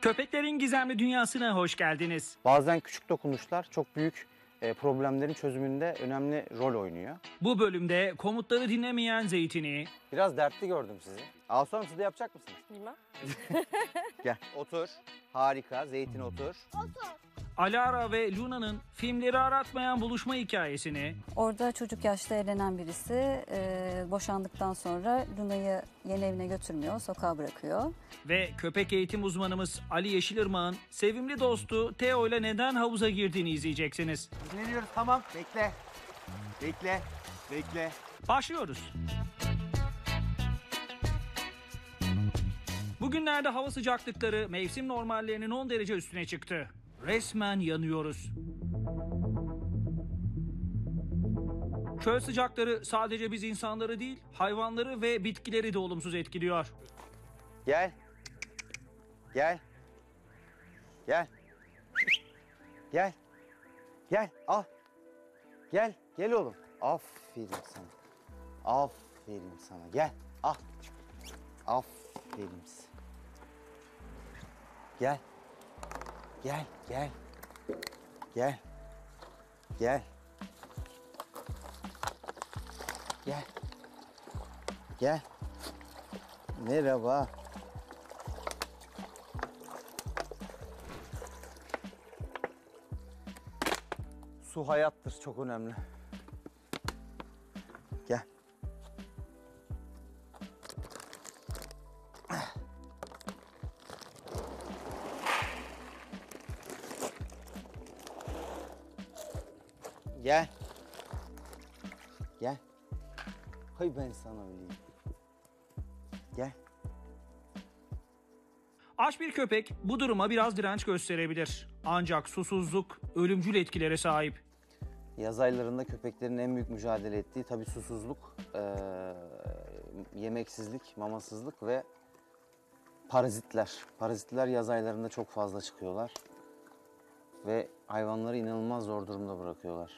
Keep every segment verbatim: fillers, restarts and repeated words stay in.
Köpeklerin Gizemli Dünyası'na hoş geldiniz. Bazen küçük dokunuşlar çok büyük problemlerin çözümünde önemli rol oynuyor. Bu bölümde komutları dinlemeyen Zeytin'i... Biraz dertli gördüm sizi. Aslanım, siz de yapacak mısınız? Bilmem. Gel. Otur. Harika. Zeytin otur. Otur. Alara ve Luna'nın filmleri aratmayan buluşma hikayesini... Orada çocuk yaşta evlenen birisi e, boşandıktan sonra Luna'yı yeni evine götürmüyor, sokağa bırakıyor. Ve köpek eğitim uzmanımız Ali Yeşilırmak'ın sevimli dostu Teo ile neden havuza girdiğini izleyeceksiniz. İzleniyoruz, tamam. Bekle, bekle, bekle. Başlıyoruz. Bugünlerde hava sıcaklıkları mevsim normallerinin on derece üstüne çıktı. Resmen yanıyoruz. Çöl sıcakları sadece biz insanları değil, hayvanları ve bitkileri de olumsuz etkiliyor. Gel. Gel. Gel. Gel. Gel. Al. Gel. Gel oğlum. Aferin sana. Aferin sana. Gel. Al. Aferin sana. Gel. Gel, gel, gel, gel, gel, gel, merhaba. Su hayattır, çok önemli. Gel. Gel. Gel. Hay ben sana bileyim. Gel. Aç bir köpek bu duruma biraz direnç gösterebilir. Ancak susuzluk ölümcül etkilere sahip. Yaz aylarında köpeklerin en büyük mücadele ettiği tabii susuzluk, ee, yemeksizlik, mamasızlık ve parazitler. Parazitler yaz aylarında çok fazla çıkıyorlar. Ve hayvanları inanılmaz zor durumda bırakıyorlar.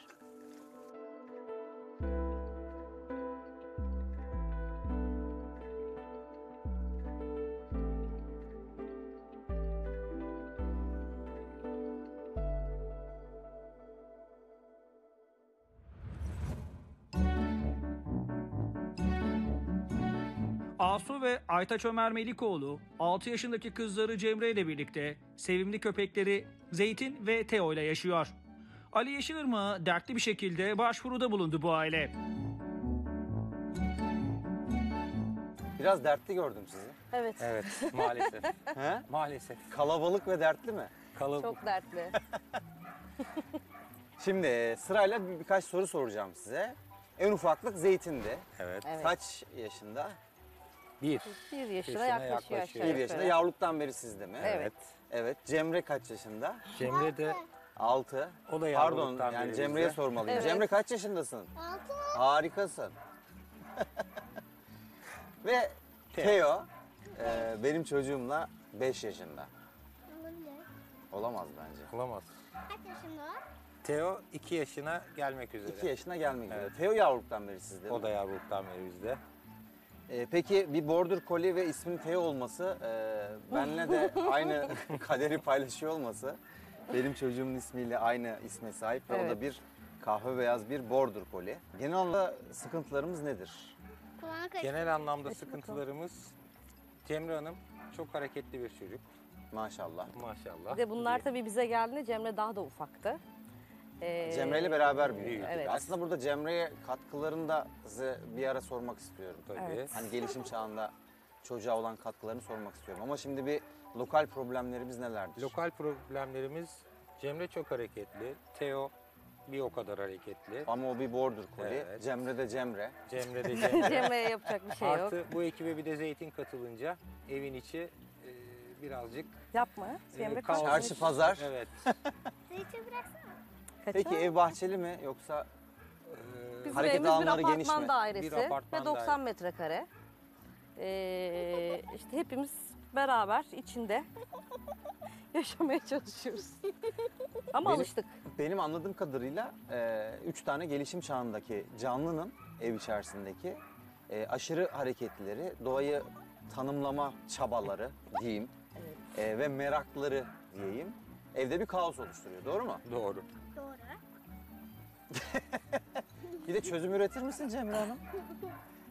Asu ve Aytaç Ömer Melikoğlu, altı yaşındaki kızları Cemre ile birlikte sevimli köpekleri Zeytin ve Teo ile yaşıyor. Ali Yeşilırmak'a dertli bir şekilde başvuruda bulundu bu aile. Biraz dertli gördüm sizi. Evet. Evet, maalesef. He? Maalesef. Kalabalık ve dertli mi? Kalab- Çok dertli. Şimdi sırayla bir, birkaç soru soracağım size. En ufaklık Zeytin'di. Evet. Evet. Kaç yaşında? Bir. Bir yaşına yaklaşıyor. Yaklaşıyor. Bir yaşında. Yavruluktan beri sizde mi? Evet. Evet. Cemre kaç yaşında? Cemre de... Altı. O da yavruluktan. Pardon, yani Cemre'ye sormalıyım. Evet. Cemre kaç yaşındasın? Altı. Harikasın. Ve Teo, e, benim çocuğumla beş yaşında. Olamaz bence. Olamaz. Kaç yaşında o? Teo iki yaşına gelmek üzere. İki yaşına gelmek üzere. Evet. Teo yavruluktan beri sizde. O mi? Da yavruluktan beri bizde. Ee, peki bir border collie ve ismin Teo olması, e, benle de aynı kaderi paylaşıyor olması, benim çocuğumun ismiyle aynı isme sahip ve evet. O da bir kahve beyaz bir border collie. Genel anlamda sıkıntılarımız nedir? Genel anlamda sıkıntılarımız, Cemre Hanım çok hareketli bir çocuk. Maşallah. Maşallah. Bir de bunlar tabii bize geldiğinde Cemre daha da ufaktı. Cemre ile beraber büyüdük. Evet. Aslında burada Cemre'ye katkılarını da size bir ara sormak istiyorum tabii. Evet. Hani gelişim çağında çocuğa olan katkılarını sormak istiyorum. Ama şimdi bir lokal problemlerimiz nelerdir? Lokal problemlerimiz Cemre çok hareketli, Teo bir o kadar hareketli. Ama o bir border collie, evet. Cemre de Cemre. Cemre de Cemre. Cemre'ye yapacak bir şey yok. Artı bu ekibe bir de Zeytin katılınca evin içi e, birazcık... Yapma, Cemre e, kalmış. Çarşı pazar. Evet. Zeytin bıraksana. Kaçın? Peki ev bahçeli mi yoksa e, hareket alanları geniş mi? Bizim evimiz bir apartman dairesi bir apartman ve doksan daire. Metrekare. Ee, işte hepimiz beraber içinde yaşamaya çalışıyoruz. Ama benim, alıştık. Benim anladığım kadarıyla e, üç tane gelişim çağındaki canlının ev içerisindeki e, aşırı hareketlileri, doğayı tanımlama çabaları diyeyim. Evet. e, ve merakları diyeyim evde bir kaos oluşturuyor. Doğru mu? Doğru. Doğru. Bir de çözüm üretir misin Cemre Hanım?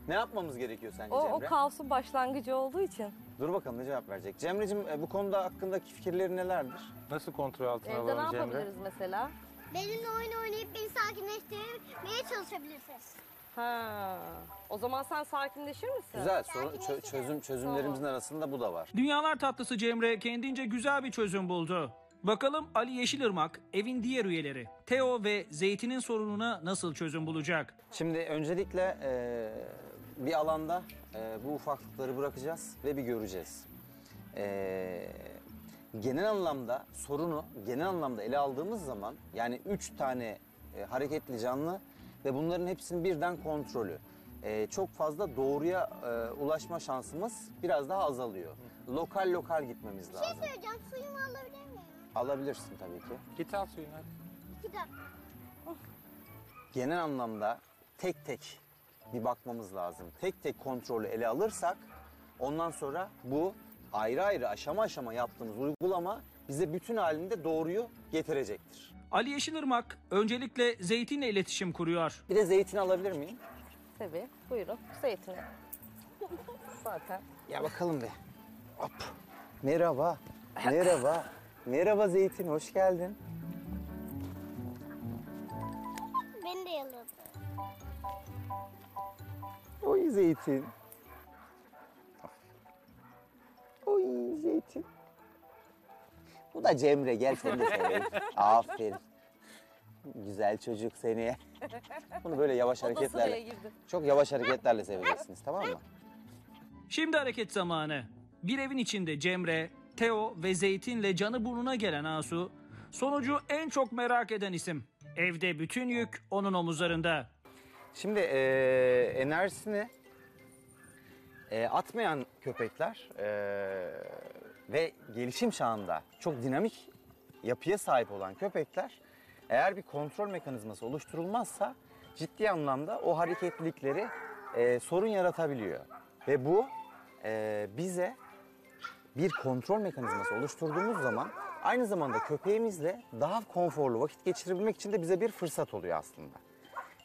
Ne yapmamız gerekiyor sence o, Cemre? O kaosun başlangıcı olduğu için. Dur bakalım ne cevap verecek. Cemre'cim bu konuda hakkındaki fikirleri nelerdir? Nasıl kontrol altına alalım Cemre? Evde ne yapabiliriz mesela? Benimle oyun oynayıp beni sakinleştirmeye çalışabilirsiniz. Ha. O zaman sen sakinleşir misin? Güzel. Sorun, çö çözüm çözümlerimizin tamam. arasında bu da var. Dünyalar tatlısı Cemre kendince güzel bir çözüm buldu. Bakalım Ali Yeşilırmak, evin diğer üyeleri Teo ve Zeytin'in sorununa nasıl çözüm bulacak? Şimdi öncelikle e, bir alanda e, bu ufaklıkları bırakacağız ve bir göreceğiz. E, genel anlamda sorunu genel anlamda ele aldığımız zaman yani üç tane e, hareketli canlı ve bunların hepsinin birden kontrolü. Ee, çok fazla doğruya e, ulaşma şansımız biraz daha azalıyor. Hı. Lokal lokal gitmemiz bir lazım. Bir şey söyleyeceğim, suyumu alabilir miyim? Alabilirsin tabii ki. Git al suyunu hadi. İki dakika. Oh. Genel anlamda tek tek bir bakmamız lazım. Tek tek kontrolü ele alırsak ondan sonra bu ayrı ayrı aşama aşama yaptığımız uygulama bize bütün halinde doğruyu getirecektir. Ali Yeşilırmak öncelikle Zeytin'le iletişim kuruyor. Bir de Zeytin'i alabilir miyim? Tabii, buyurun. Zeytin'i. Zaten. Ya bakalım be. Hop. Merhaba, merhaba. Merhaba Zeytin, hoş geldin. Beni de yaladı. Oy Zeytin. Oy Zeytin. Bu da Cemre, gel seni de seveyim. Aferin. Güzel çocuk seni. Bunu böyle yavaş hareketlerle, çok yavaş hareketlerle seveceksiniz, tamam mı? Şimdi hareket zamanı. Bir evin içinde Cemre, Teo ve Zeytin'le canı burnuna gelen Asu, sonucu en çok merak eden isim. Evde bütün yük onun omuzlarında. Şimdi ee, enerjisini e, atmayan köpekler e, ve gelişim çağında çok dinamik yapıya sahip olan köpekler, eğer bir kontrol mekanizması oluşturulmazsa ciddi anlamda o hareketlilikleri e, sorun yaratabiliyor. Ve bu e, bize bir kontrol mekanizması oluşturduğumuz zaman aynı zamanda köpeğimizle daha konforlu vakit geçirebilmek için de bize bir fırsat oluyor aslında.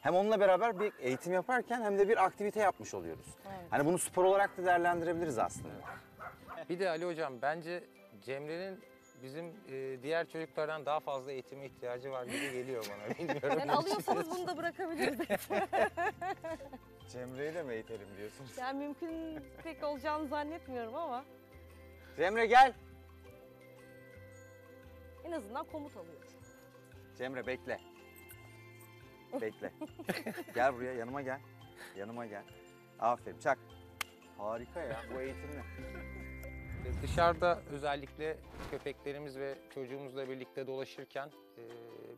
Hem onunla beraber bir eğitim yaparken hem de bir aktivite yapmış oluyoruz. Evet. Hani bunu spor olarak da değerlendirebiliriz aslında. Bir de Ali Hocam bence Cemre'nin bizim e, diğer çocuklardan daha fazla eğitime ihtiyacı var gibi geliyor bana. Bilmiyorum. Yani alıyorsanız bunu da bırakabiliriz. Cemre'yi de mi eğitelim diyorsunuz? Yani mümkün pek olacağını zannetmiyorum ama. Cemre gel. En azından komut alıyor. Cemre bekle. Bekle. Gel buraya, yanıma gel. Yanıma gel. Aferin çak. Harika ya bu eğitimle. Dışarıda özellikle köpeklerimiz ve çocuğumuzla birlikte dolaşırken e,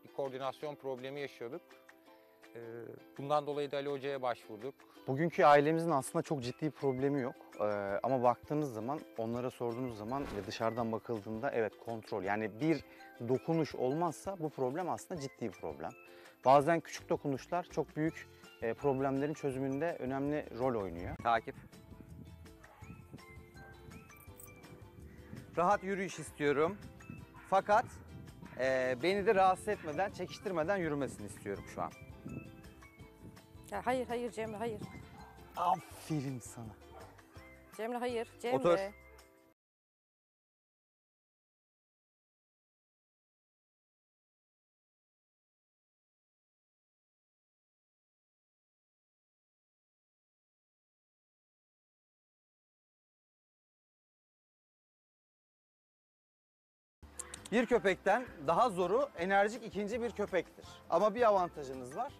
bir koordinasyon problemi yaşıyorduk. E, bundan dolayı da Ali Hoca'ya başvurduk. Bugünkü ailemizin aslında çok ciddi bir problemi yok. E, ama baktığınız zaman, onlara sorduğunuz zaman ve dışarıdan bakıldığında evet kontrol. Yani bir dokunuş olmazsa bu problem aslında ciddi bir problem. Bazen küçük dokunuşlar çok büyük e, problemlerin çözümünde önemli rol oynuyor. Takip. Rahat yürüyüş istiyorum. Fakat e, beni de rahatsız etmeden, çekiştirmeden yürümesini istiyorum şu an. Ya hayır, hayır Cemre, hayır. Aferin sana. Cemre, hayır. Cemre. Otur. Bir köpekten daha zoru enerjik ikinci bir köpektir. Ama bir avantajınız var.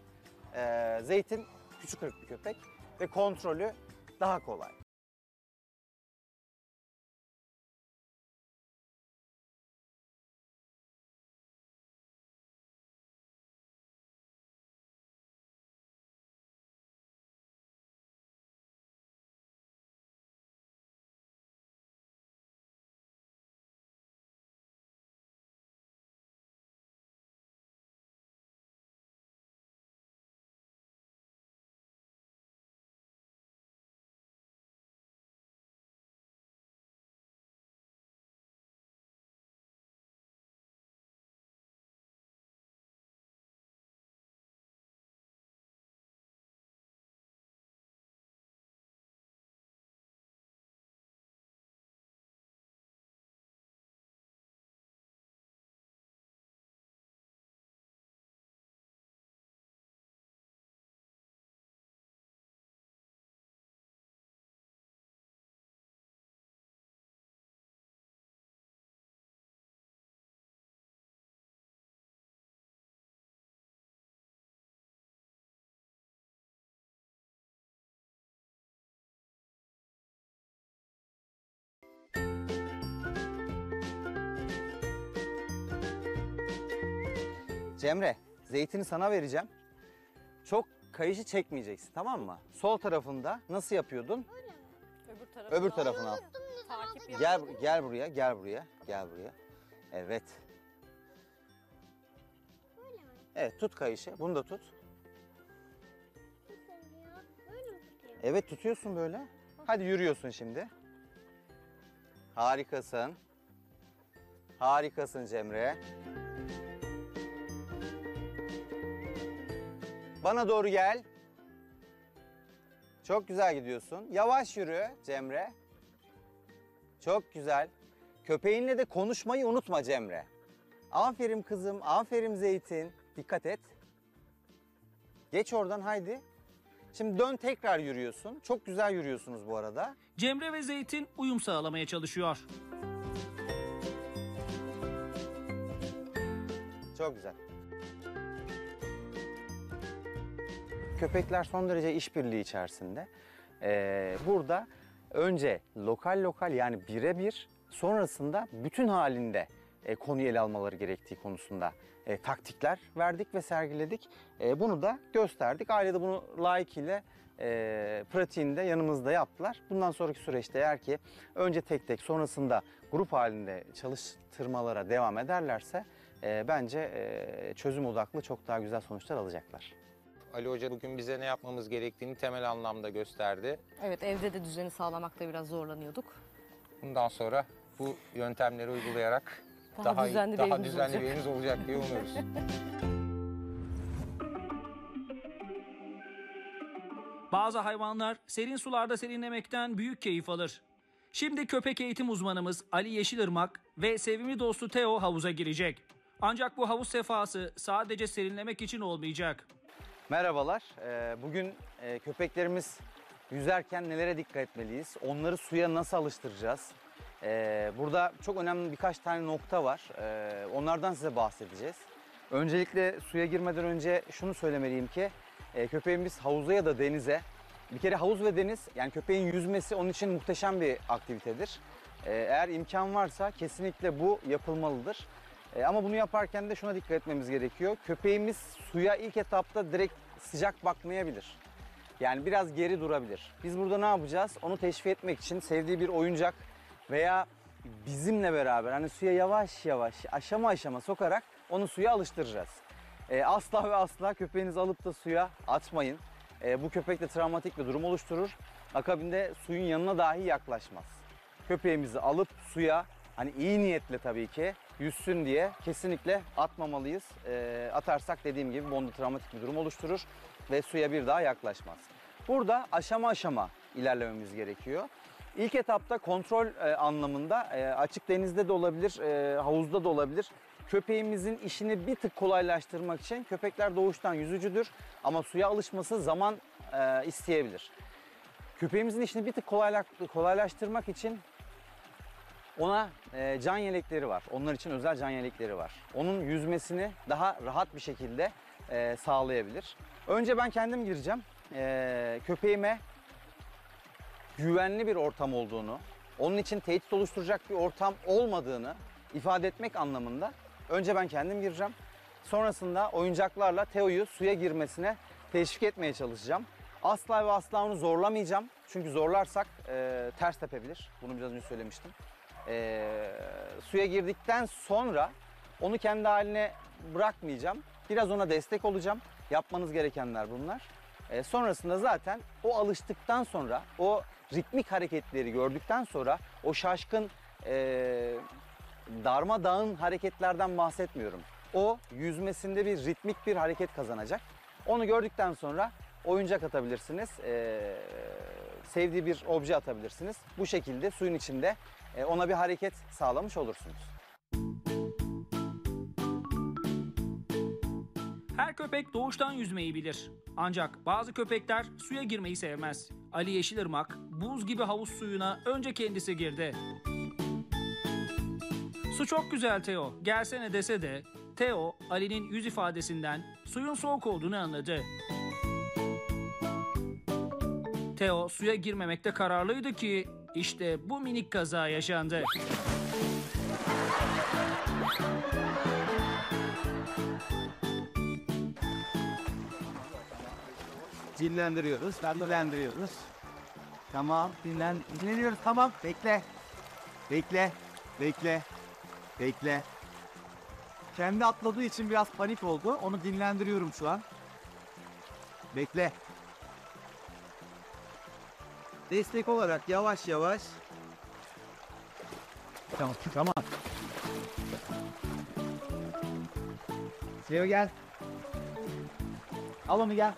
Ee, Zeytin küçük ırklı köpek ve kontrolü daha kolay. Cemre, zeytini sana vereceğim. Çok kayışı çekmeyeceksin, tamam mı? Sol tarafında nasıl yapıyordun? Öyle mi? Öbür tarafına. Öbür tarafına al. Takip gel, gel buraya, gel buraya, gel buraya. Evet. Öyle mi? Evet, tut kayışı. Bunu da tut. Böyle mi tutuyor? Evet, tutuyorsun böyle. Hadi yürüyorsun şimdi. Harikasın. Harikasın Cemre. Bana doğru gel. Çok güzel gidiyorsun. Yavaş yürü Cemre. Çok güzel. Köpeğinle de konuşmayı unutma Cemre. Aferin kızım, aferin Zeytin. Dikkat et. Geç oradan haydi. Şimdi dön, tekrar yürüyorsun. Çok güzel yürüyorsunuz bu arada. Cemre ve Zeytin uyum sağlamaya çalışıyor. Çok güzel. Köpekler son derece işbirliği içerisinde. Ee, burada önce lokal lokal yani birebir, sonrasında bütün halinde e, konuyu ele almaları gerektiği konusunda e, taktikler verdik ve sergiledik. E, bunu da gösterdik. Ailede bunu layıkıyla e, pratiğinde yanımızda yaptılar. Bundan sonraki süreçte eğer ki önce tek tek, sonrasında grup halinde çalıştırmalara devam ederlerse e, bence e, çözüm odaklı çok daha güzel sonuçlar alacaklar. Ali Hoca bugün bize ne yapmamız gerektiğini temel anlamda gösterdi. Evet, evde de düzeni sağlamakta biraz zorlanıyorduk. Bundan sonra bu yöntemleri uygulayarak daha, daha düzenli, iyi, bir, daha elimiz düzenli olacak. bir elimiz olacak diye umuyoruz. Bazı hayvanlar serin sularda serinlemekten büyük keyif alır. Şimdi köpek eğitim uzmanımız Ali Yeşilırmak ve sevimli dostu Teo havuza girecek. Ancak bu havuz sefası sadece serinlemek için olmayacak. Merhabalar. Bugün köpeklerimiz yüzerken nelere dikkat etmeliyiz? Onları suya nasıl alıştıracağız? Burada çok önemli birkaç tane nokta var. Onlardan size bahsedeceğiz. Öncelikle suya girmeden önce şunu söylemeliyim ki köpeğimiz havuza ya da denize, bir kere havuz ve deniz, yani köpeğin yüzmesi onun için muhteşem bir aktivitedir. Eğer imkan varsa kesinlikle bu yapılmalıdır. E, ama bunu yaparken de şuna dikkat etmemiz gerekiyor. Köpeğimiz suya ilk etapta direkt sıcak bakmayabilir. Yani biraz geri durabilir. Biz burada ne yapacağız? Onu teşvik etmek için sevdiği bir oyuncak veya bizimle beraber hani suya yavaş yavaş, aşama aşama sokarak onu suya alıştıracağız. E, asla ve asla köpeğinizi alıp da suya atmayın. E, bu köpekte travmatik bir durum oluşturur. Akabinde suyun yanına dahi yaklaşmaz. Köpeğimizi alıp suya, hani iyi niyetle tabii ki, yüzsün diye kesinlikle atmamalıyız. E, atarsak dediğim gibi bonda travmatik bir durum oluşturur ve suya bir daha yaklaşmaz. Burada aşama aşama ilerlememiz gerekiyor. İlk etapta kontrol e, anlamında e, açık denizde de olabilir, e, havuzda da olabilir. Köpeğimizin işini bir tık kolaylaştırmak için, köpekler doğuştan yüzücüdür ama suya alışması zaman e, isteyebilir. Köpeğimizin işini bir tık kolaylaştırmak için ona e, can yelekleri var. Onlar için özel can yelekleri var. Onun yüzmesini daha rahat bir şekilde e, sağlayabilir. Önce ben kendim gireceğim. E, köpeğime güvenli bir ortam olduğunu, onun için tehdit oluşturacak bir ortam olmadığını ifade etmek anlamında önce ben kendim gireceğim. Sonrasında oyuncaklarla Teo'yu suya girmesine teşvik etmeye çalışacağım. Asla ve asla onu zorlamayacağım. Çünkü zorlarsak e, ters tepebilir. Bunu biraz önce söylemiştim. E, suya girdikten sonra onu kendi haline bırakmayacağım. Biraz ona destek olacağım. Yapmanız gerekenler bunlar. E, sonrasında zaten o alıştıktan sonra, o ritmik hareketleri gördükten sonra, o şaşkın e, darmadağın hareketlerden bahsetmiyorum. O yüzmesinde bir ritmik bir hareket kazanacak. Onu gördükten sonra oyuncak atabilirsiniz. E, sevdiği bir obje atabilirsiniz. Bu şekilde suyun içinde ona bir hareket sağlamış olursunuz. Her köpek doğuştan yüzmeyi bilir. Ancak bazı köpekler suya girmeyi sevmez. Ali Yeşilırmak buz gibi havuz suyuna önce kendisi girdi. Su çok güzel Teo, gelsene dese de Teo, Ali'nin yüz ifadesinden suyun soğuk olduğunu anladı. Teo suya girmemekte kararlıydı ki İşte bu minik kaza yaşandı. Dinlendiriyoruz, dinlendiriyoruz. Tamam, dinlen, dinleniyoruz, tamam. Bekle, bekle, bekle, bekle. Kendi atladığı için biraz panik oldu. Onu dinlendiriyorum şu an. Bekle. Destek olarak yavaş yavaş. Tamam, tamam. Teo gel. Al onu gel.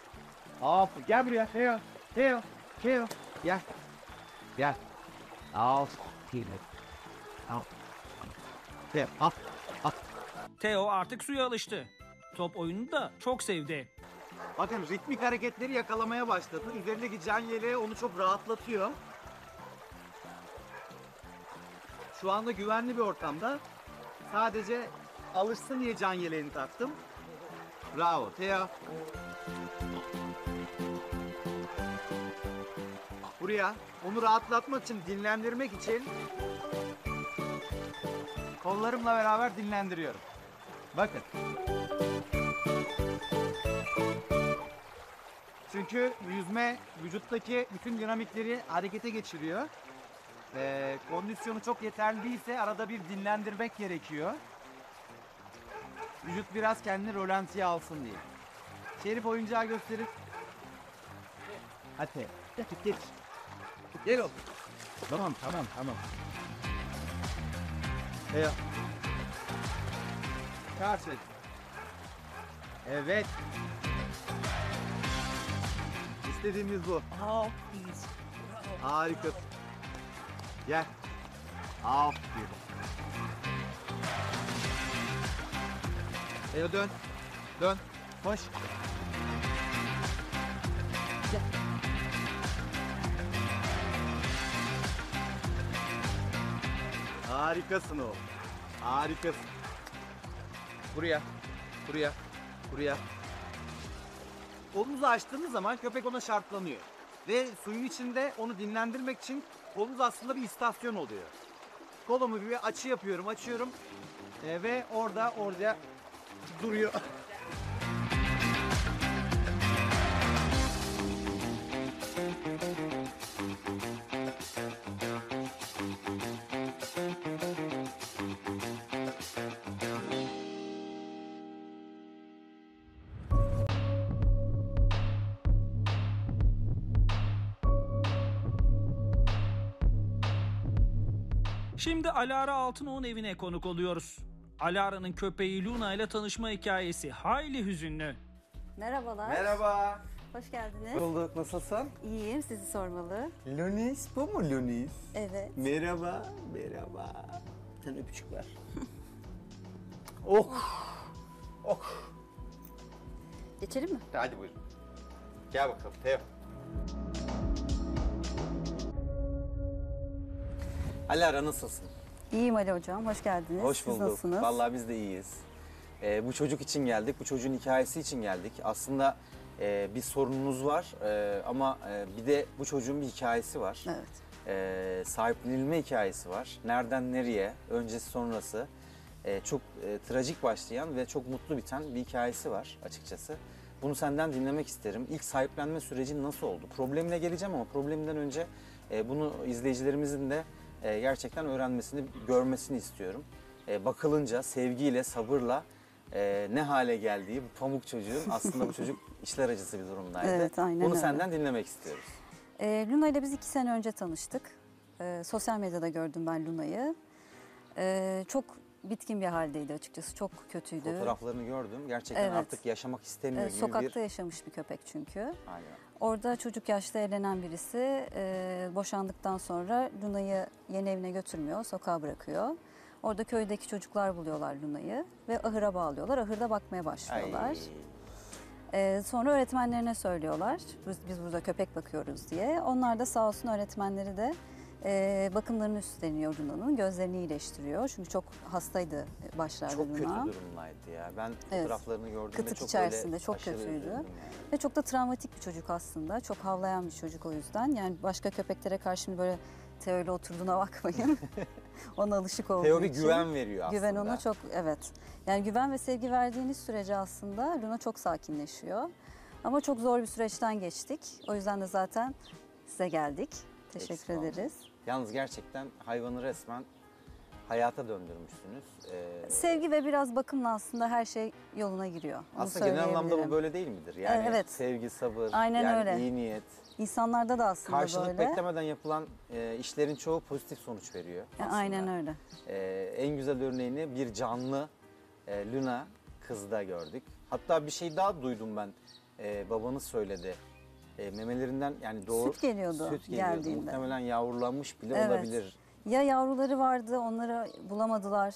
Aferin. Gel buraya Teo. Teo. Teo. Gel. Gel. Al. Al. Teo al. Al. Teo artık suya alıştı. Top oyunu da çok sevdi. Bakın ritmik hareketleri yakalamaya başladı. Üzerindeki can yeleği onu çok rahatlatıyor. Şu anda güvenli bir ortamda. Sadece alışsın diye can yeleğini taktım. Bravo Teo. Buraya onu rahatlatmak için, dinlendirmek için kollarımla beraber dinlendiriyorum. Bakın. Çünkü yüzme vücuttaki bütün dinamikleri harekete geçiriyor. Ee, kondisyonu çok yeterli değilse arada bir dinlendirmek gerekiyor. Vücut biraz kendini rölantiye alsın diye. Şerif oyuncağı gösterip. Hadi. Geç. Gel oğlum. Tamam tamam tamam. Ee, karşı. Evet. İstediğimiz bu. Bravo. Harika. Gel. Aferin. Teo dön. Dön. Koş. Gel. Harikasın oğlum. Harikasın. Buraya. Buraya. Buraya. Kolunuzu açtığınız zaman köpek ona şartlanıyor. Ve suyun içinde onu dinlendirmek için kolunuz aslında bir istasyon oluyor. Kolumu bir açı yapıyorum, açıyorum. Ee, ve orada, orada duruyor. Şimdi Alara Altınoğlu'nun evine konuk oluyoruz. Alara'nın köpeği Luna ile tanışma hikayesi hayli hüzünlü. Merhabalar. Merhaba. Hoş geldiniz. Hoş bulduk. Nasılsın? İyiyim. Sizi sormalı. Lunis bu mu Lunis? Evet. Merhaba. Merhaba. Sen öpücük ver. Oh. Oh. Geçelim mi? Hadi buyurun. Gel bakalım Teo. Alara nasılsın? İyiyim Ali hocam, hoş geldiniz. Hoş bulduk. Siz nasılsınız? Vallahi biz de iyiyiz. Ee, bu çocuk için geldik, bu çocuğun hikayesi için geldik. Aslında e, bir sorununuz var e, ama e, bir de bu çocuğun bir hikayesi var. Evet. E, sahiplenilme hikayesi var. Nereden nereye, öncesi sonrası. E, çok e, trajik başlayan ve çok mutlu biten bir hikayesi var açıkçası. Bunu senden dinlemek isterim. İlk sahiplenme süreci nasıl oldu? Problemine geleceğim ama probleminden önce e, bunu izleyicilerimizin de E, gerçekten öğrenmesini, görmesini istiyorum. E, bakılınca sevgiyle, sabırla e, ne hale geldiği bu pamuk çocuğun aslında bu çocuk işler acısı bir durumdaydı. Evet, aynen Bunu öyle. senden dinlemek istiyoruz. E, Luna ile biz iki sene önce tanıştık. E, sosyal medyada gördüm ben Luna'yı. E, çok bitkin bir haldeydi açıkçası, çok kötüydü. Fotoğraflarını gördüm. Gerçekten evet. artık yaşamak istemiyor e, gibi sokakta bir... Sokakta yaşamış bir köpek çünkü. Aynen. Orada çocuk yaşta evlenen birisi e, boşandıktan sonra Luna'yı yeni evine götürmüyor, sokağa bırakıyor. Orada köydeki çocuklar buluyorlar Luna'yı ve ahıra bağlıyorlar. Ahırda bakmaya başlıyorlar. E, sonra öğretmenlerine söylüyorlar, biz, biz burada köpek bakıyoruz diye. Onlar da sağ olsun öğretmenleri de e, bakımlarını üstleniyor Luna'nın, gözlerini iyileştiriyor. Çünkü çok hastaydı başlarda Luna. Çok kötü durumdaydı ya. Ben fotoğraflarını evet. gördüğümde Kıtık çok içerisinde çok kötüydü. Yani. Ve çok da travmatik bir çocuk aslında. Çok havlayan bir çocuk o yüzden. Yani başka köpeklere karşı böyle Teo ile oturduğuna bakmayın. Ona alışık olduğu Teo bir için. güven veriyor aslında. Güven ona çok, evet. Yani güven ve sevgi verdiğiniz sürece aslında Luna çok sakinleşiyor. Ama çok zor bir süreçten geçtik. O yüzden de zaten size geldik. Teşekkür Eksik ederiz. Olmuş. Yalnız gerçekten hayvanı resmen hayata döndürmüşsünüz. Ee, Sevgi ve biraz bakımla aslında her şey yoluna giriyor. Onu aslında genel anlamda bu böyle değil midir? Yani evet. Sevgi, sabır, aynen yani öyle. İyi niyet. İnsanlarda da aslında karşılık böyle. Karşılık beklemeden yapılan e, işlerin çoğu pozitif sonuç veriyor. E, aynen öyle. E, en güzel örneğini bir canlı e, Luna kızda gördük. Hatta bir şey daha duydum ben. E, babanız söyledi. E, memelerinden yani doğru süt geliyordu, süt geliyordu. Geldiğinde. Muhtemelen yavrulanmış bile evet. olabilir. Ya yavruları vardı, onları bulamadılar.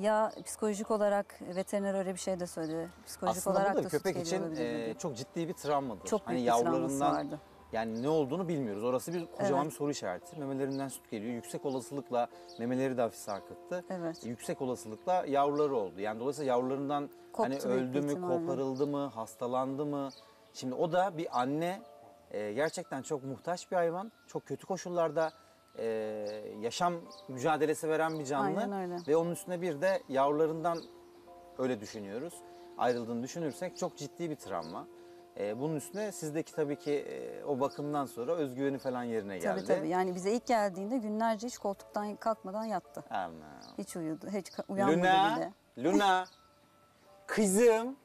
Ya psikolojik olarak veteriner öyle bir şey de söyledi. Psikolojik aslında olarak da, da köpek için e, çok ciddi bir travmadır. Çok hani büyük yavrularından vardı. Yani ne olduğunu bilmiyoruz. Orası bir kocaman evet. bir soru işareti. Memelerinden süt geliyor. Yüksek olasılıkla memeleri de hafif sarkıttı. Evet. Yüksek olasılıkla yavruları oldu. Yani dolayısıyla yavrularından koptu, hani öldü mü, ihtimalle. Koparıldı mı, hastalandı mı? Şimdi o da bir anne e, gerçekten çok muhtaç bir hayvan. Çok kötü koşullarda Ee, yaşam mücadelesi veren bir canlı ve onun üstüne bir de yavrularından öyle düşünüyoruz. Ayrıldığını düşünürsek çok ciddi bir travma. Ee, bunun üstüne sizdeki tabii ki e, o bakımdan sonra özgüveni falan yerine geldi. Tabii tabii yani bize ilk geldiğinde günlerce hiç koltuktan kalkmadan yattı. Aman. Hiç uyudu, hiç uyanmadı Luna, bile. Luna, kızım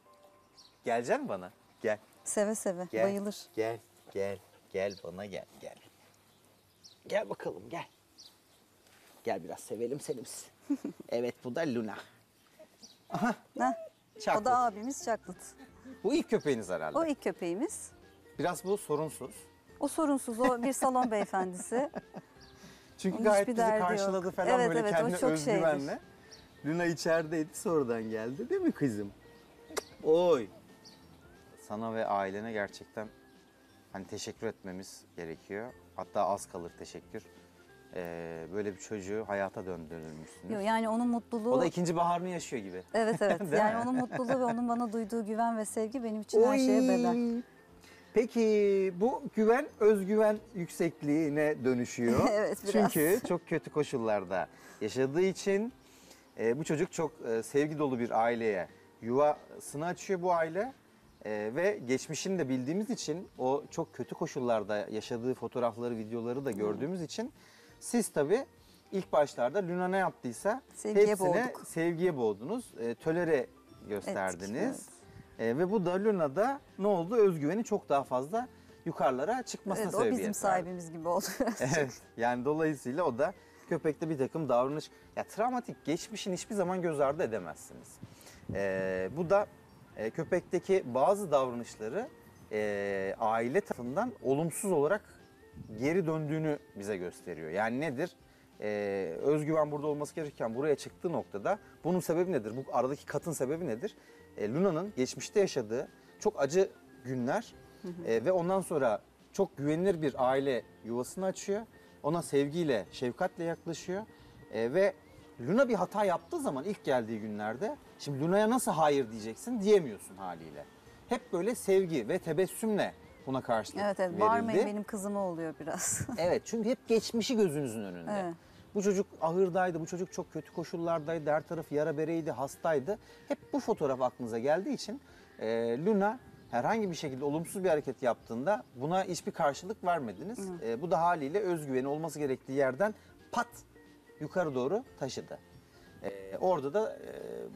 gelecek mi bana? Gel. Seve seve, gel, bayılır. Gel, gel, gel bana gel, gel. Gel bakalım gel. Gel biraz sevelim senimiz. Evet bu da Luna. Aha. Heh, o da abimiz Çaklıt. Bu ilk köpeğiniz herhalde. O ilk köpeğimiz. Biraz bu sorunsuz. O sorunsuz, o bir salon beyefendisi. Çünkü onun gayet bizi karşıladı yok. Falan evet, böyle evet, kendi özgüvenle. Luna içerideydi sonradan geldi değil mi kızım? Oy. Sana ve ailene gerçekten hani teşekkür etmemiz gerekiyor. Hatta az kalır teşekkür. Ee, böyle bir çocuğu hayata döndürülmüşsünüz. Yani onun mutluluğu... O da ikinci baharını yaşıyor gibi. Evet evet. Yani mi? Onun mutluluğu ve onun bana duyduğu güven ve sevgi benim için oy. Her şeye bedel. Peki bu güven özgüven yüksekliğine dönüşüyor. Evet biraz. Çünkü çok kötü koşullarda yaşadığı için e, bu çocuk çok e, sevgi dolu bir aileye yuvasını açıyor bu aile. Ee, ve geçmişini de bildiğimiz için o çok kötü koşullarda yaşadığı fotoğrafları, videoları da gördüğümüz hmm. için siz tabii ilk başlarda Luna ne yaptıysa sevgiye hepsine boğduk. Sevgiye boğdunuz, e, tölere gösterdiniz. Evet, evet. E, ve bu da Luna'da ne oldu? Özgüveni çok daha fazla yukarılara çıkmasına evet, sebebiyet verdi. O bizim sahibimiz gibi oldu. Evet, yani dolayısıyla o da köpekte bir takım davranış... Ya travmatik geçmişin hiçbir zaman göz ardı edemezsiniz. E, bu da... E, köpekteki bazı davranışları e, aile tarafından olumsuz olarak geri döndüğünü bize gösteriyor. Yani nedir? E, özgüven burada olması gerekirken buraya çıktığı noktada bunun sebebi nedir? Bu aradaki katın sebebi nedir? E, Luna'nın geçmişte yaşadığı çok acı günler hı hı. E, ve ondan sonra çok güvenilir bir aile yuvasını açıyor. Ona sevgiyle, şefkatle yaklaşıyor e, ve Luna bir hata yaptığı zaman ilk geldiği günlerde şimdi Luna'ya nasıl hayır diyeceksin diyemiyorsun haliyle. Hep böyle sevgi ve tebessümle buna karşılık evet, evet, verildi. Bağırmayın benim kızıma oluyor biraz. Evet çünkü hep geçmişi gözünüzün önünde. Evet. Bu çocuk ahırdaydı, bu çocuk çok kötü koşullardaydı, her tarafı yara bereydi, hastaydı. Hep bu fotoğraf aklınıza geldiği için e, Luna herhangi bir şekilde olumsuz bir hareket yaptığında buna hiçbir karşılık vermediniz. Evet. E, bu da haliyle özgüveni olması gerektiği yerden pat yukarı doğru taşıdı. Ee, orada da e,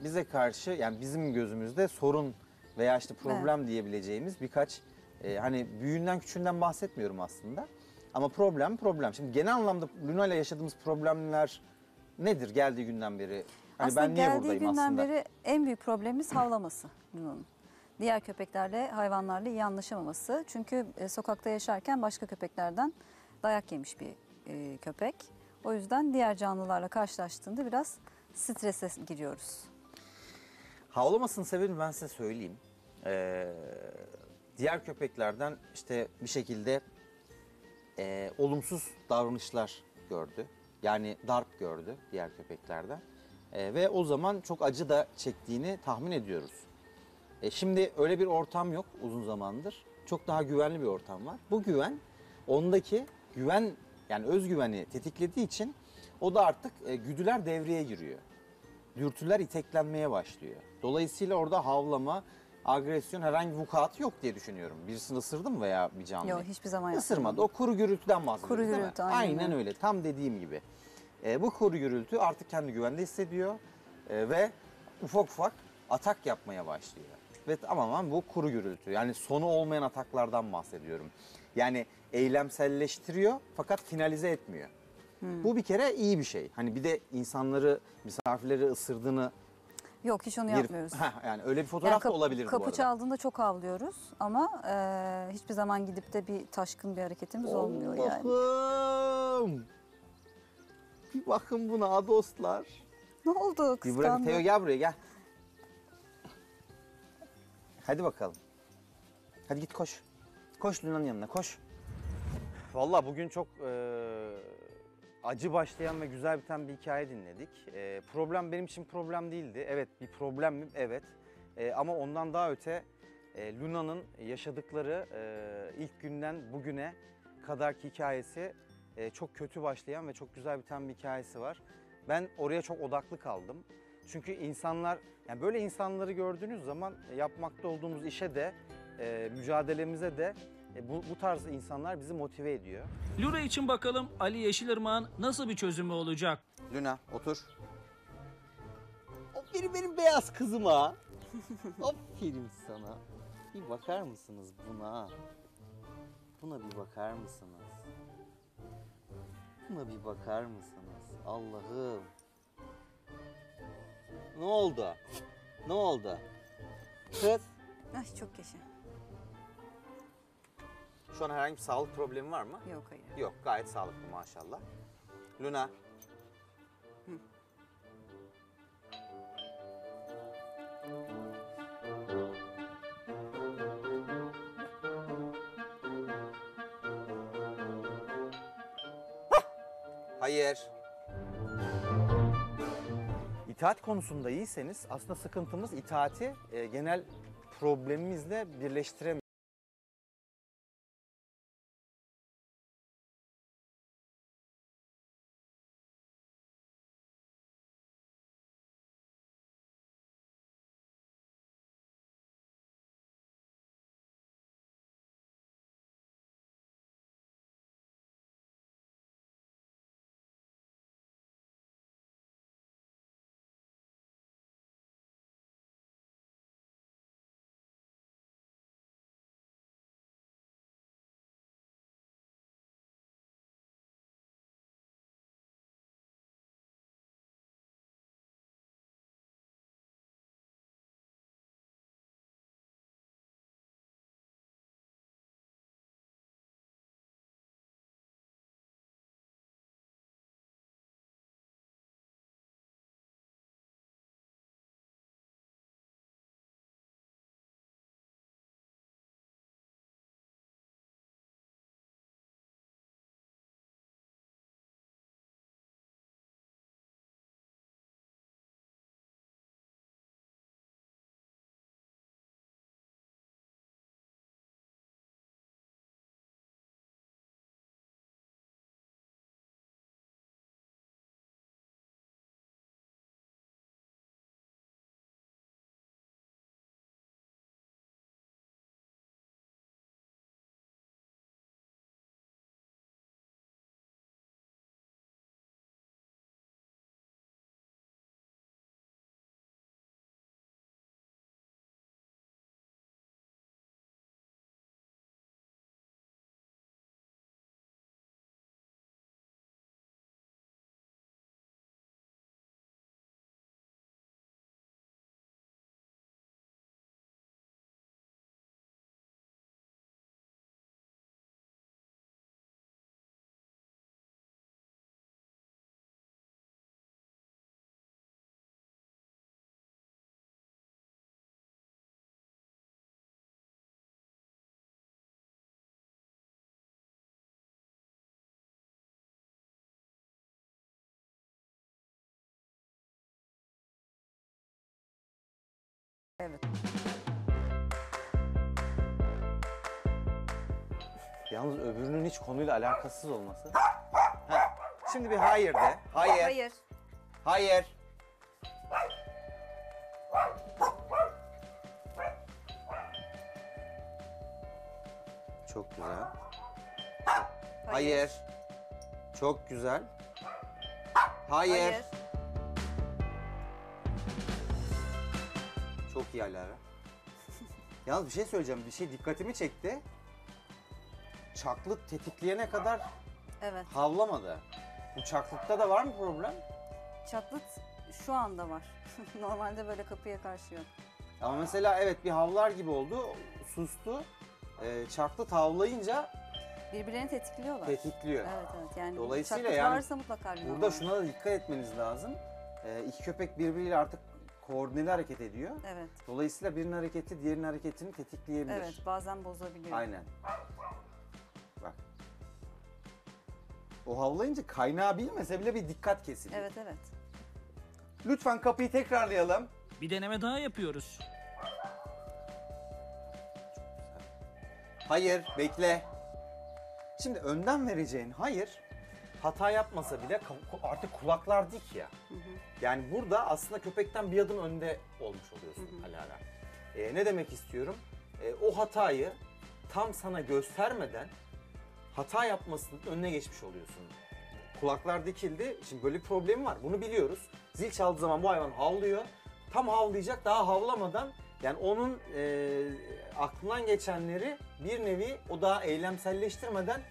bize karşı yani bizim gözümüzde sorun veya işte problem evet. diyebileceğimiz birkaç e, hani büyüğünden küçüğünden bahsetmiyorum aslında. Ama problem problem. Şimdi genel anlamda Luna ile yaşadığımız problemler nedir geldiği günden beri? Hani aslında ben niye geldiği buradayım günden aslında? Beri en büyük problemimiz havlaması Luna'nın. Diğer köpeklerle hayvanlarla iyi anlaşamaması. Çünkü e, sokakta yaşarken başka köpeklerden dayak yemiş bir e, köpek. O yüzden diğer canlılarla karşılaştığında biraz strese giriyoruz. Havlamasının sebebini ben size söyleyeyim. Ee, diğer köpeklerden işte bir şekilde e, olumsuz davranışlar gördü. Yani darp gördü diğer köpeklerden. E, ve o zaman çok acı da çektiğini tahmin ediyoruz. E, şimdi öyle bir ortam yok uzun zamandır. Çok daha güvenli bir ortam var. Bu güven, ondaki güven... Yani özgüveni tetiklediği için o da artık e, güdüler devreye giriyor. Dürtüler iteklenmeye başlıyor. Dolayısıyla orada havlama, agresyon herhangi bir vukuatı yok diye düşünüyorum. Birisini ısırdı mı veya bir canlı? Yok, hiçbir zaman yapmadım. Isırmadı. O kuru gürültüden bahsediyoruz, kuru gürültü, değil mi? Aynen, aynen öyle. Tam dediğim gibi. E, bu kuru gürültü artık kendi güvende hissediyor e, ve ufak ufak atak yapmaya başlıyor. Ve tamamen bu kuru gürültü. Yani sonu olmayan ataklardan bahsediyorum. Yani eylemselleştiriyor fakat finalize etmiyor. Hmm. Bu bir kere iyi bir şey. Hani bir de insanları, misafirleri ısırdığını... Yok, hiç onu yapmıyoruz. Heh, yani öyle bir fotoğraf yani da olabilir bu arada. Kapı çaldığında çok havlıyoruz ama e, hiçbir zaman gidip de bir taşkın bir hareketimiz Allah'ım olmuyor yani. Allah'ım! Bir bakın buna a dostlar. Ne oldu? Kıskandım. Teo gel buraya gel. Hadi bakalım. Hadi git koş. Koş Luna'nın yanına koş. Vallahi bugün çok e, acı başlayan ve güzel biten bir hikaye dinledik. E, problem benim için problem değildi. Evet, bir problemim, evet. E, ama ondan daha öte e, Luna'nın yaşadıkları e, ilk günden bugüne kadarki hikayesi e, çok kötü başlayan ve çok güzel biten bir hikayesi var. Ben oraya çok odaklı kaldım. Çünkü insanlar, yani böyle insanları gördüğünüz zaman yapmakta olduğumuz işe de, e, mücadelemize de e, bu, bu tarz insanlar bizi motive ediyor. Luna için bakalım Ali Yeşilırmak'ın nasıl bir çözümü olacak? Luna otur. Aferin benim beyaz kızıma. Aferin sana. Bir bakar mısınız buna? Buna bir bakar mısınız? Buna bir bakar mısınız? Allah'ım. Ne oldu? Ne oldu? Kız. Ay çok yaşa. Şu an herhangi bir sağlık problemi var mı? Yok, hayır. Yok, gayet sağlıklı maşallah. Luna. Hı. Hayır. İtaat konusunda iyiyseniz aslında sıkıntımız itaati e, genel problemimizle birleştiremiyoruz. Evet. Yalnız öbürünün hiç konuyla alakasız olması. Heh. Şimdi bir hayır de. Hayır. Hayır. Hayır. Çok güzel. Hayır. Hayır. Çok güzel. Hayır. Hayır. Çok iyi Alara. Yalnız bir şey söyleyeceğim. Bir şey dikkatimi çekti. Çaklık tetikleyene kadar evet. havlamadı. Bu çaklıkta da var mı problem? Çaklık şu anda var. Normalde böyle kapıya karşı yok. Ama mesela evet bir havlar gibi oldu. Sustu. Ee, çaklık havlayınca birbirlerini tetikliyorlar. Tetikliyor. Evet evet. Yani dolayısıyla yani burada var. Şuna da dikkat etmeniz lazım. Ee, iki köpek birbiriyle artık koordineli hareket ediyor. Evet. Dolayısıyla birinin hareketi diğerinin hareketini tetikleyebilir. Evet, bazen bozabiliyor. Aynen. Bak. O havlayınca kaynağı bilmese bile bir dikkat kesiliyor. Evet evet. Lütfen kapıyı tekrarlayalım. Bir deneme daha yapıyoruz. Hayır, bekle. Şimdi önden vereceğin hayır, hata yapmasa bile artık kulaklar dik ya. Hı hı. Yani burada aslında köpekten bir adım önde olmuş oluyorsun Alara. Ee, ne demek istiyorum? Ee, o hatayı tam sana göstermeden hata yapmasının önüne geçmiş oluyorsun. Kulaklar dikildi, şimdi böyle bir problemi var, bunu biliyoruz. Zil çaldığı zaman bu hayvan havlıyor, tam havlayacak daha havlamadan... Yani onun e, aklından geçenleri bir nevi o daha eylemselleştirmeden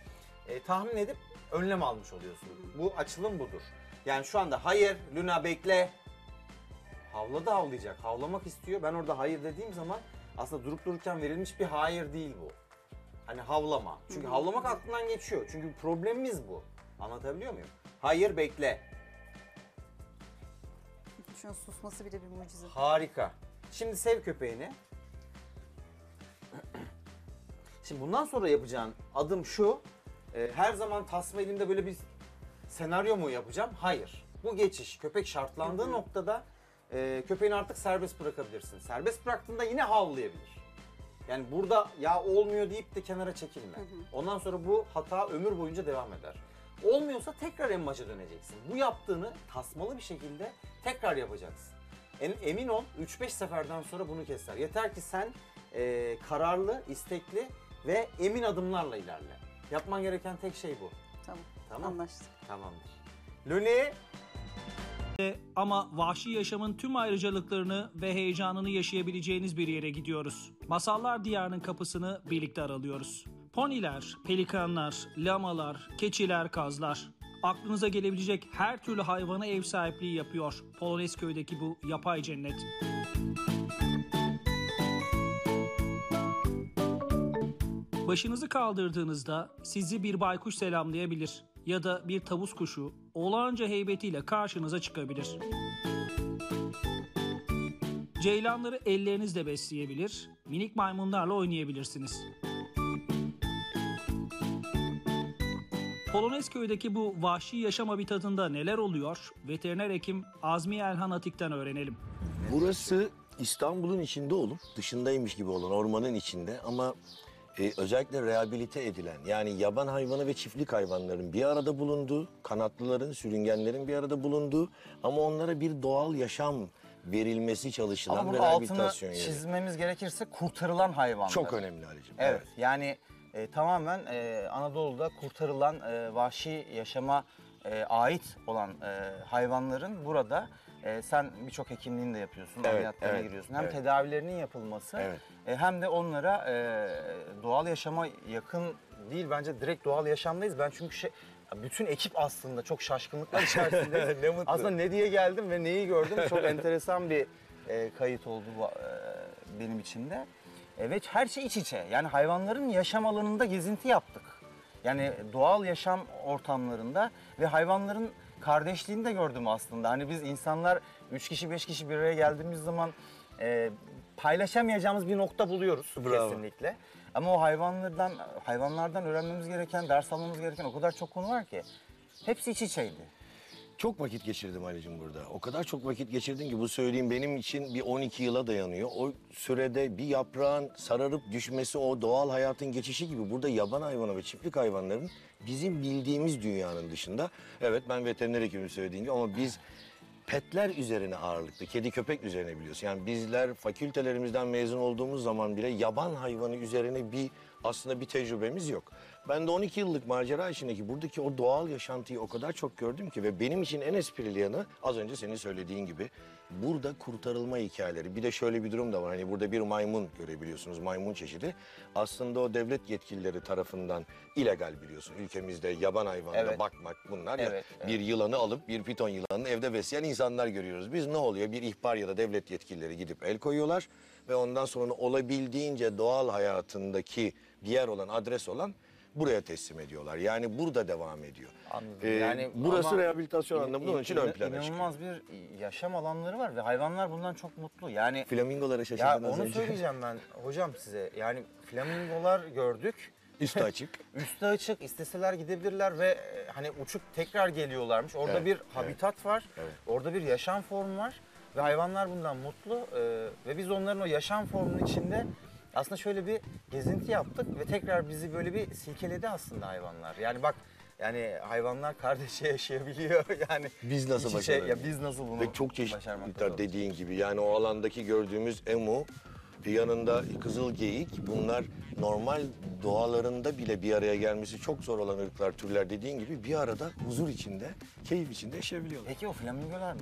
e, tahmin edip önlem almış oluyorsun. Bu açılım budur. Yani şu anda hayır Luna bekle. Havladı havlayacak. Havlamak istiyor. Ben orada hayır dediğim zaman aslında durup dururken verilmiş bir hayır değil bu. Hani havlama. Çünkü havlamak aklından geçiyor. Çünkü problemimiz bu. Anlatabiliyor muyum? Hayır bekle. Şu an susması bile bir mucize. Harika. Şimdi sev köpeğini. Şimdi bundan sonra yapacağın adım şu. E, her zaman tasma elimde böyle bir senaryo mu yapacağım? Hayır. Bu geçiş. Köpek şartlandığı Hı -hı. noktada e, köpeğini artık serbest bırakabilirsin. Serbest bıraktığında yine havlayabilir. Yani burada ya olmuyor deyip de kenara çekilme. Hı -hı. Ondan sonra bu hata ömür boyunca devam eder. Olmuyorsa tekrar en başa döneceksin. Bu yaptığını tasmalı bir şekilde tekrar yapacaksın. Emin ol üç beş seferden sonra bunu keser. Yeter ki sen e, kararlı, istekli ve emin adımlarla ilerle. Yapman gereken tek şey bu. Tamam. Tamam. Anlaştık. Tamamdır. Luni. Ama vahşi yaşamın tüm ayrıcalıklarını ve heyecanını yaşayabileceğiniz bir yere gidiyoruz. Masallar Diyarı'nın kapısını birlikte aralıyoruz. Poniler, pelikanlar, lamalar, keçiler, kazlar... Aklınıza gelebilecek her türlü hayvana ev sahipliği yapıyor Polonezköy'deki bu yapay cennet. Başınızı kaldırdığınızda sizi bir baykuş selamlayabilir ya da bir tavus kuşu olağanca heybetiyle karşınıza çıkabilir. Ceylanları ellerinizle besleyebilir, minik maymunlarla oynayabilirsiniz. Polonezköy'deki bu vahşi yaşam habitatında neler oluyor? Veteriner hekim Azmi Elhan Atik'ten öğrenelim. Burası İstanbul'un içinde olup dışındaymış gibi olan ormanın içinde ama e, özellikle rehabilite edilen yani yaban hayvanı ve çiftlik hayvanların bir arada bulunduğu, kanatlıların, sürüngenlerin bir arada bulunduğu ama onlara bir doğal yaşam verilmesi çalışılan ama rehabilitasyon altını yeri. Çizmemiz gerekirse kurtarılan hayvanlar. Çok önemli Ali'ciğim. Evet, evet yani... E, tamamen e, Anadolu'da kurtarılan e, vahşi yaşama e, ait olan e, hayvanların burada e, sen birçok hekimliğini de yapıyorsun, evet, ameliyatlara evet, giriyorsun. Hem evet. tedavilerinin yapılması evet. e, hem de onlara e, doğal yaşama yakın değil bence direkt doğal yaşamdayız. Ben çünkü şey, bütün ekip aslında çok şaşkınlıklar içerisinde. Ne mutlu. Aslında ne diye geldim ve neyi gördüm çok enteresan bir e, kayıt oldu bu, e, benim için de. Evet, her şey iç içe. Yani hayvanların yaşam alanında gezinti yaptık. Yani doğal yaşam ortamlarında ve hayvanların kardeşliğini de gördüm aslında. Hani biz insanlar üç kişi, beş kişi bir araya geldiğimiz zaman e, paylaşamayacağımız bir nokta buluyoruz Bravo. Kesinlikle. Ama o hayvanlardan, hayvanlardan öğrenmemiz gereken, ders almamız gereken o kadar çok konu var ki. Hepsi iç içeydi. Çok vakit geçirdim Ali'cim burada. O kadar çok vakit geçirdim ki bu söyleyeyim benim için bir on iki yıla dayanıyor. O sürede bir yaprağın sararıp düşmesi o doğal hayatın geçişi gibi burada yaban hayvanı ve çiftlik hayvanların bizim bildiğimiz dünyanın dışında. Evet ben veteriner hekimim söylediğim gibi ama biz petler üzerine ağırlıklı, kedi köpek üzerine biliyorsun. Yani bizler fakültelerimizden mezun olduğumuz zaman bile yaban hayvanı üzerine bir aslında bir tecrübemiz yok. Ben de on iki yıllık macera içindeki buradaki o doğal yaşantıyı o kadar çok gördüm ki ve benim için en esprili yanı az önce senin söylediğin gibi burada kurtarılma hikayeleri. Bir de şöyle bir durum da var, hani burada bir maymun görebiliyorsunuz, maymun çeşidi. Aslında o devlet yetkilileri tarafından illegal, biliyorsun ülkemizde yaban hayvanına evet. bakmak bunlar evet, ya. Evet. Bir yılanı alıp bir piton yılanını evde besleyen insanlar görüyoruz. Biz ne oluyor? Bir ihbar ya da devlet yetkilileri gidip el koyuyorlar ve ondan sonra olabildiğince doğal hayatındaki bir yer olan, adres olan buraya teslim ediyorlar. Yani burada devam ediyor. Anladım. Ee, yani burası rehabilitasyon anlamında onun için ön plana çıkıyor. İnanılmaz bir yaşam alanları var ve hayvanlar bundan çok mutlu. Yani flamingolara şaşırdım az önce. Onu söyleyeceğim ben hocam size. Yani flamingolar gördük. Üstü açık. Üstü açık. İsteseler gidebilirler ve hani uçup tekrar geliyorlarmış. Orada evet, bir habitat evet, var. Evet. Orada bir yaşam formu var. Ve hayvanlar bundan mutlu. Ee, ve biz onların o yaşam formunun içinde aslında şöyle bir gezinti yaptık ve tekrar bizi böyle bir silkeledi aslında hayvanlar. Yani bak, yani hayvanlar kardeşçe yaşayabiliyor. Yani biz nasıl başarıyoruz? Ya biz nasıl bunu? Ve çok çeşitli dediğin gibi. Yani o alandaki gördüğümüz emu, yanında kızıl geyik, bunlar normal doğalarında bile bir araya gelmesi çok zor olan ırklar, türler dediğin gibi bir arada huzur içinde, keyif içinde yaşayabiliyorlar. Peki o flamingolar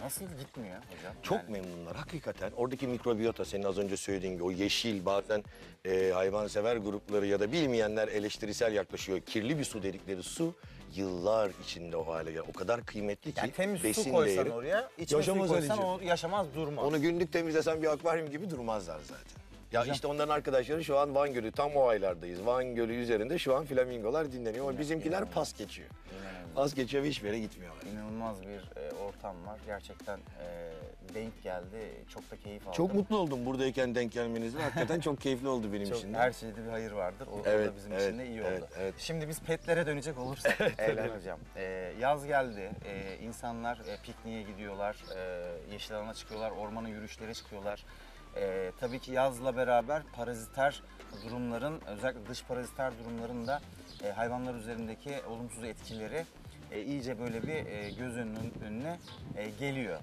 nasıl gitmiyor hocam? Çok yani memnunlar hakikaten. Oradaki mikrobiyota, senin az önce söylediğin gibi o yeşil, bazen e, hayvansever grupları ya da bilmeyenler eleştirisel yaklaşıyor. Kirli bir su dedikleri su yıllar içinde o hale, o kadar kıymetli ki. Yani temiz besin su koysan değeri, oraya, içme suyu koysan o yaşamaz, durmaz. Onu günlük temizlesen bir akvaryum gibi durmazlar zaten. Ya hocam, işte onların arkadaşları şu an Van Gölü, tam o aylardayız. Van Gölü üzerinde şu an flamingolar dinleniyor ama bizimkiler İnanılmaz. pas geçiyor. İnanılmaz. Pas geçiyor ve hiçbir yere gitmiyorlar. İnanılmaz bir e, ortam var. Gerçekten e, denk geldi. Çok da keyif aldım. Çok mutlu oldum buradayken denk gelmenizle. Hakikaten çok keyifli oldu benim çok, için de. Her şeyde bir hayır vardır. O, evet, o da bizim evet, için de iyi evet, oldu. Evet. Şimdi biz petlere dönecek olursak Elhan hocam. E, yaz geldi. E, insanlar e, pikniğe gidiyorlar. E, yeşil alana çıkıyorlar. Ormanın yürüyüşlere çıkıyorlar. Ee, tabii ki yazla beraber paraziter durumların, özellikle dış paraziter durumların da e, hayvanlar üzerindeki olumsuz etkileri e, iyice böyle bir e, göz önünün önüne e, geliyor.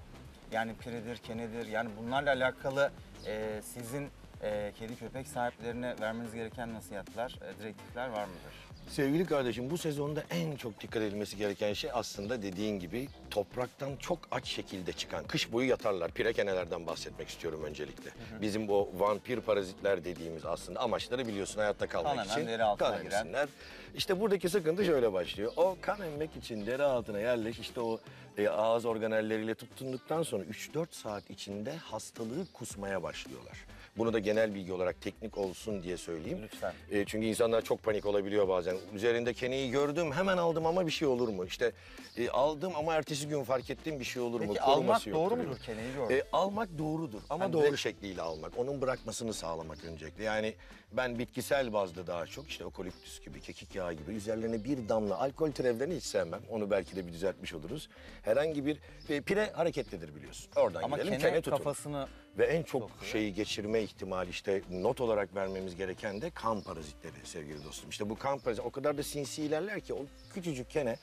Yani piridir, kenedir, yani bunlarla alakalı e, sizin e, kedi köpek sahiplerine vermeniz gereken nasihatler, e, direktifler var mıdır? Sevgili kardeşim, bu sezonda en çok dikkat edilmesi gereken şey aslında dediğin gibi topraktan çok aç şekilde çıkan, kış boyu yatarlar, pirekenelerden bahsetmek istiyorum öncelikle. Hı hı. Bizim bu vampir parazitler dediğimiz aslında amaçları biliyorsun, hayatta kalmak kan için kan emsinler. İşte buradaki sıkıntı şöyle başlıyor. O kan emmek için deri altına yerleş, işte o e, ağız organelleriyle tutunduktan sonra üç dört saat içinde hastalığı kusmaya başlıyorlar. Bunu da genel bilgi olarak, teknik olsun diye söyleyeyim. Lütfen. E, çünkü insanlar çok panik olabiliyor bazen. Üzerinde keneyi gördüm, hemen aldım ama bir şey olur mu? İşte e, aldım ama ertesi gün fark ettim, bir şey olur mu? Peki almak doğru mudur, keneyi gördüm? E, almak doğrudur ama yani doğru direkt şekliyle almak. Onun bırakmasını sağlamak öncelikle. Yani ben bitkisel bazda daha çok işte okoliptüs gibi, kekik yağı gibi üzerlerine bir damla alkol türevlerini hiç sevmem. Onu belki de bir düzeltmiş oluruz. Herhangi bir e, pire hareketlidir biliyorsun. Oradan ama gidelim, kene, kene tutun. Kafasını ve en çok sokuyor. Şeyi geçirme ihtimali, işte not olarak vermemiz gereken de kan parazitleri sevgili dostum. İşte bu kan parazitleri o kadar da sinsi ilerler ki o küçücük kene,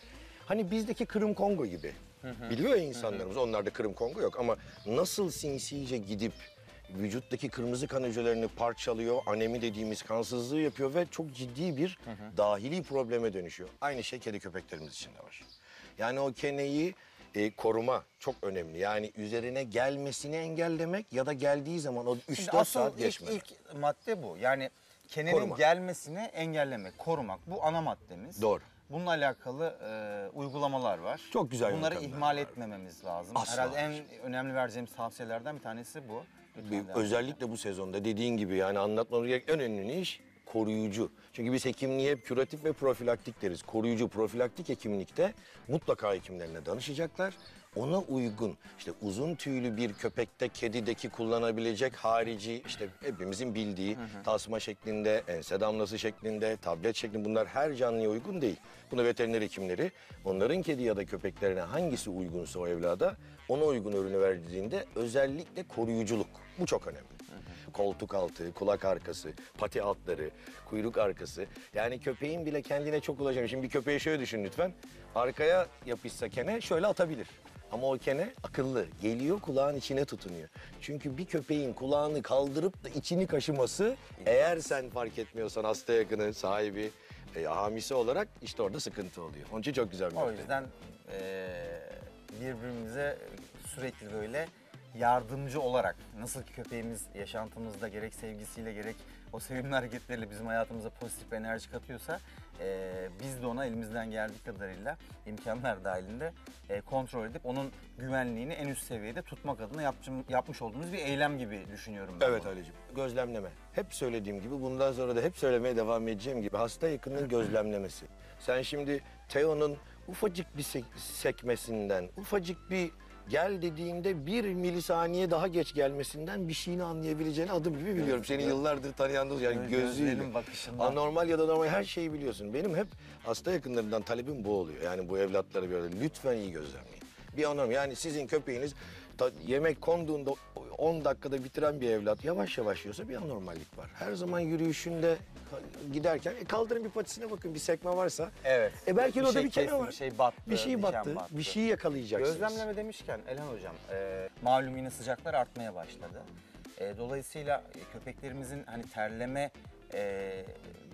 hani bizdeki Kırım Kongo gibi. Hı hı. Biliyor ya insanlarımız, hı hı. onlarda Kırım Kongo yok ama nasıl sinsice gidip vücuttaki kırmızı kan hücrelerini parçalıyor, anemi dediğimiz kansızlığı yapıyor ve çok ciddi bir hı hı. dahili probleme dönüşüyor. Aynı şey kedi köpeklerimiz için de var. Yani o keneyi E, koruma çok önemli. Yani üzerine gelmesini engellemek ya da geldiği zaman o üç dört saat geçmek. İlk, ilk madde bu. Yani kenenin koruma. gelmesini engellemek, korumak. Bu ana maddemiz. Doğru. Bununla alakalı e, uygulamalar var. Çok güzel. Bunları ihmal var. etmememiz lazım. Asla. Herhalde en önemli vereceğimiz tavsiyelerden bir tanesi bu. Bir, özellikle bu sezonda dediğin gibi yani anlatmamız gereken en önemli iş koruyucu. Çünkü biz hekimliğe hep küratif ve profilaktik deriz. Koruyucu, profilaktik hekimlikte mutlaka hekimlerine danışacaklar. Ona uygun, işte uzun tüylü bir köpekte, kedideki kullanabilecek harici, işte hepimizin bildiği hı hı. tasma şeklinde, ense damlası şeklinde, tablet şeklinde, bunlar her canlıya uygun değil. Bunu veteriner hekimleri, onların kedi ya da köpeklerine hangisi uygunsa o evlada, ona uygun ürünü verdiğinde özellikle koruyuculuk, bu çok önemli. Hı hı. Koltuk altı, kulak arkası, pati altları, kuyruk arkası, yani köpeğin bile kendine çok ulaşamıyor. Şimdi bir köpeği şöyle düşün lütfen, arkaya yapışsa kene şöyle atabilir. Ama o kene akıllı. Geliyor, kulağın içine tutunuyor. Çünkü bir köpeğin kulağını kaldırıp da içini kaşıması, eğer sen fark etmiyorsan hasta yakını, sahibi, e, hamisi olarak işte orada sıkıntı oluyor. Onun için çok güzel bir O köpek. yüzden e, birbirimize sürekli böyle yardımcı olarak, nasıl ki köpeğimiz yaşantımızda gerek sevgisiyle gerek o sevimli hareketleriyle bizim hayatımıza pozitif enerji katıyorsa, e, biz de ona elimizden geldiği kadarıyla imkanlar dahilinde e, kontrol edip onun güvenliğini en üst seviyede tutmak adına yapcım, yapmış olduğumuz bir eylem gibi düşünüyorum ben. Evet Ali'ciğim, gözlemleme. Hep söylediğim gibi, bundan sonra da hep söylemeye devam edeceğim gibi, hasta yakının gözlemlemesi. Sen şimdi Teo'nun ufacık bir sek sekmesinden, ufacık bir gel dediğimde bir milisaniye daha geç gelmesinden bir şeyini anlayabileceğini adım gibi biliyorum. Seni yıllardır tanıyanız, yani gözlerin bakışından. Anormal ya da normal her şeyi biliyorsun. Benim hep hasta yakınlarından talebim bu oluyor. Yani bu evlatları böyle lütfen iyi gözlemleyin. Bir anormal, yani sizin köpeğiniz yemek konduğunda on dakikada bitiren bir evlat yavaş yavaş yiyorsa bir anormallik var. Her zaman yürüyüşünde giderken e kaldırın bir patisine bakın, bir sekme varsa. Evet. E belki orada bir kere şey var. Bir şey battı. Bir şey battı, battı. Bir şeyi yakalayacaksınız. Gözlemleme demişken Elhan hocam, e, malum yine sıcaklar artmaya başladı. E, dolayısıyla köpeklerimizin hani terleme e,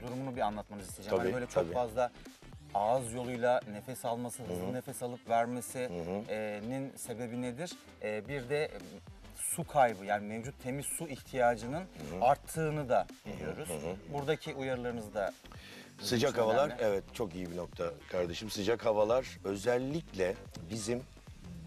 durumunu bir anlatmanızı isteyeceğim. Tabii, yani böyle çok tabii. fazla ağız yoluyla nefes alması, hızlı Hı-hı. nefes alıp vermesinin e, sebebi nedir? E, bir de su kaybı, yani mevcut temiz su ihtiyacının Hı-hı. arttığını da biliyoruz. Hı-hı. Buradaki uyarılarınız da... Sıcak havalar, önemli. Evet çok iyi bir nokta kardeşim. Sıcak havalar özellikle bizim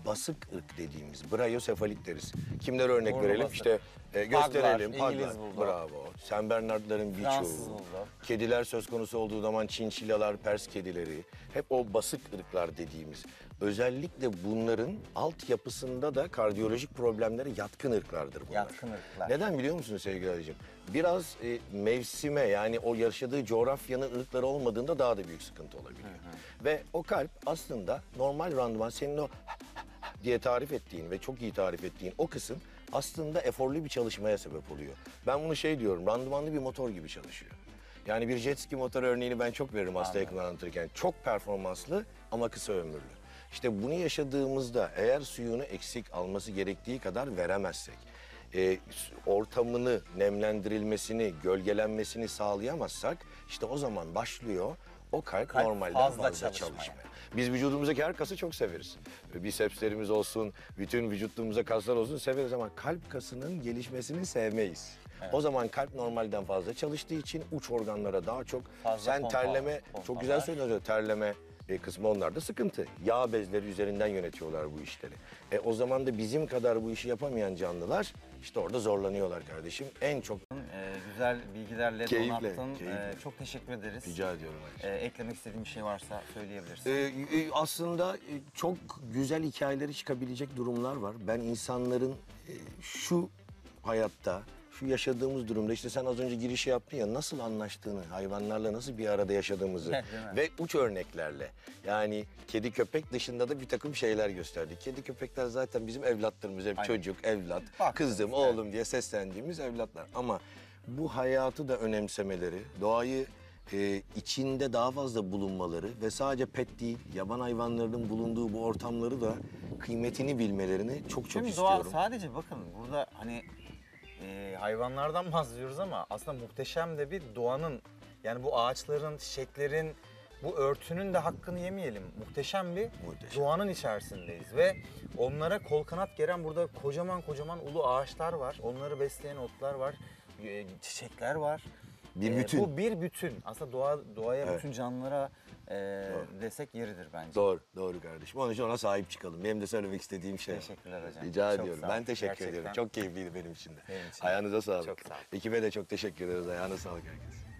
basık ırk dediğimiz, brayosefalik deriz. Kimler örnek Burnu verelim? Basık. İşte e, gösterelim. Paglar, İngiliz bulldog. Bravo. Sen Bernardların birçoğu. Kediler söz konusu olduğu zaman çinçilalar, Pers kedileri. Hep o basık ırklar dediğimiz. Özellikle bunların altyapısında da kardiyolojik problemlere yatkın ırklardır bunlar. Yatkın ırklar. Neden biliyor musunuz sevgili Ali'ciğim? Biraz e, mevsime, yani o yaşadığı coğrafyanın ırkları olmadığında daha da büyük sıkıntı olabiliyor. Hı hı. Ve o kalp aslında normal randıman, senin o diye tarif ettiğin ve çok iyi tarif ettiğin o kısım aslında eforlu bir çalışmaya sebep oluyor. Ben bunu şey diyorum, randımanlı bir motor gibi çalışıyor. Yani bir jet ski motor örneğini ben çok veririm hasta yakınlar anlatırken. Çok performanslı ama kısa ömürlü. İşte bunu yaşadığımızda eğer suyunu eksik alması gerektiği kadar veremezsek, e, ortamını, nemlendirilmesini, gölgelenmesini sağlayamazsak, işte o zaman başlıyor o kalp, kalp normalden fazla, fazla çalışmaya. Biz vücudumuzdaki her kası çok severiz. Bisepslerimiz olsun, bütün vücutluğumuza kaslar olsun severiz ama kalp kasının gelişmesini sevmeyiz. Evet. O zaman kalp normalden fazla çalıştığı için uç organlara daha çok... Fazla sen pompa, terleme, pompa çok güzel söylüyorsun, terleme e, kısmı onlarda sıkıntı. Yağ bezleri üzerinden yönetiyorlar bu işleri. E, o zaman da bizim kadar bu işi yapamayan canlılar işte orada zorlanıyorlar kardeşim. En çok... Güzel bilgilerle keyifle, donattın. Keyifle. Ee, çok teşekkür ederiz. Rica ediyorum. Ee, eklemek istediğim bir şey varsa söyleyebilirsin. Ee, e, aslında e, çok güzel hikayeleri çıkabilecek durumlar var. Ben insanların e, şu hayatta, şu yaşadığımız durumda, işte sen az önce girişi yaptın ya, nasıl anlaştığını, hayvanlarla nasıl bir arada yaşadığımızı ve uç örneklerle, yani kedi köpek dışında da bir takım şeyler gösterdik. Kedi köpekler zaten bizim evlatlarımız, hep çocuk, evlat, bak, kızım, evet. oğlum diye seslendiğimiz evlatlar ama bu hayatı da önemsemeleri, doğayı e, içinde daha fazla bulunmaları ve sadece pet değil, yaban hayvanlarının bulunduğu bu ortamları da kıymetini bilmelerini çok çok Şimdi istiyorum. Doğa sadece bakın burada hani e, hayvanlardan bahsediyoruz ama aslında muhteşem de bir doğanın, yani bu ağaçların, çiçeklerin, bu örtünün de hakkını yemeyelim. Muhteşem bir muhteşem. doğanın içerisindeyiz ve onlara kol kanat geren burada kocaman kocaman ulu ağaçlar var, onları besleyen otlar var. Çiçekler var. Bir bütün. Ee, bu bir bütün. Aslında doğa, doğaya evet. bütün canlılara e, desek yeridir bence. Doğru, doğru kardeşim. Onun için ona sahip çıkalım. Benim de söylemek istediğim şey. Teşekkürler hocam. Rica çok ediyorum. Ben teşekkür Gerçekten. ediyorum. Çok keyifliydi benim için de. Benim için Ayağınıza sağlık. Sağ Ekibe de çok teşekkür ederiz. Ayağına sağlık herkes.